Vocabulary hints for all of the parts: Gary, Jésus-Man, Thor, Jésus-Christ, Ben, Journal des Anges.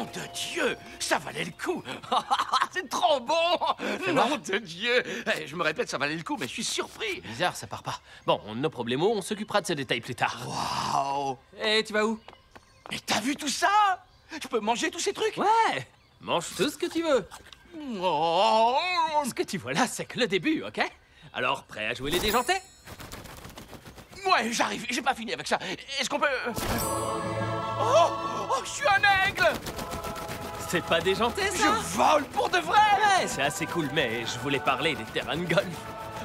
Nom de Dieu, ça valait le coup. C'est trop bon. Nom de Dieu. Hey, je me répète, ça valait le coup, mais je suis surpris. Bizarre, ça part pas. Bon, nos problèmes, on s'occupera de ces détails plus tard. Waouh. Hey, tu vas où? Mais t'as vu tout ça? Je peux manger tous ces trucs? Ouais. Mange tout ce que tu veux. Oh. Ce que tu vois là, c'est que le début, ok? Alors, prêt à jouer les déjantés? Ouais, j'arrive. J'ai pas fini avec ça. Est-ce qu'on peut... Oh, oh, je suis un aigle! C'est pas déjanté, ça? Je vole pour de vrai! Ouais, c'est assez cool, mais je voulais parler des terrains de golf.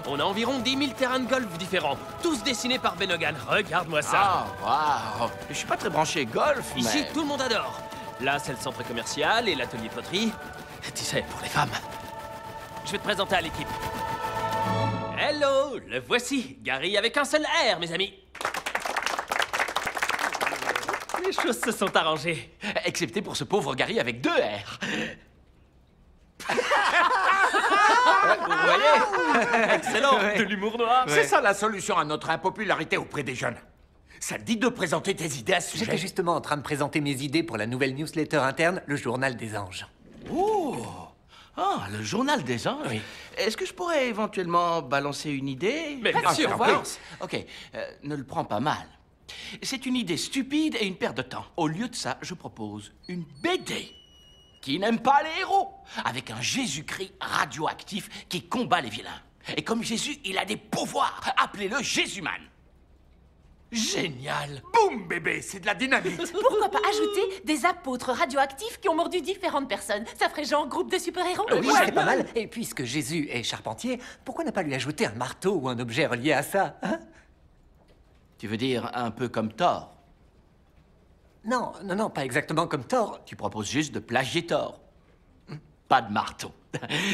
On a environ 10 000 terrains de golf différents, tous dessinés par Ben. Regarde-moi ça. Ah, waouh! Je suis pas très branché golf, mais... Ici, tout le monde adore. Là, c'est le centre commercial et l'atelier poterie. Tu sais, pour les femmes. Je vais te présenter à l'équipe. Hello, le voici. Gary avec un seul R, mes amis. Les choses se sont arrangées. Excepté pour ce pauvre Gary avec 2 R. Vous voyez? Excellent, ouais. De l'humour noir. Ouais. C'est ça la solution à notre impopularité auprès des jeunes. Ça te dit de présenter tes idées à ce sujet? J'étais justement en train de présenter mes idées pour la nouvelle newsletter interne, le Journal des Anges. Oh! Ah, le Journal des Anges. Oui. Est-ce que je pourrais éventuellement balancer une idée? Mais bien sûr, balance. Ok, ne le prends pas mal. C'est une idée stupide et une perte de temps. Au lieu de ça, je propose une BD qui n'aime pas les héros, avec un Jésus-Christ radioactif qui combat les vilains. Et comme Jésus, il a des pouvoirs. Appelez-le Jésus-Man. Génial. Boum, bébé, c'est de la dynamite. Pourquoi pas ajouter des apôtres radioactifs qui ont mordu différentes personnes? Ça ferait genre groupe de super-héros. Oui, c'est pas mal. Et puisque Jésus est charpentier, pourquoi ne pas lui ajouter un marteau ou un objet relié à ça, hein? Tu veux dire un peu comme Thor? Non, non, non, pas exactement comme Thor. Tu proposes juste de plagier Thor. Pas de marteau.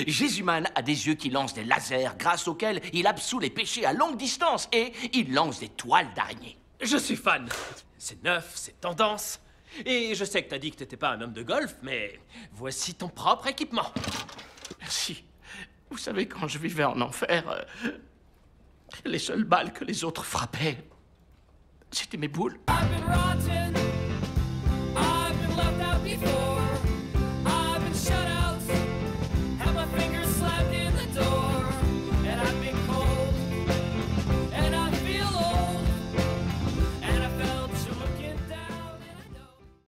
Jésus-Man a des yeux qui lancent des lasers grâce auxquels il absout les péchés à longue distance et il lance des toiles d'araignée. Je suis fan. C'est neuf, c'est tendance. Et je sais que t'as dit que t'étais pas un homme de golf, mais voici ton propre équipement. Merci. Vous savez, quand je vivais en enfer, les seules balles que les autres frappaient, c'était mes boules.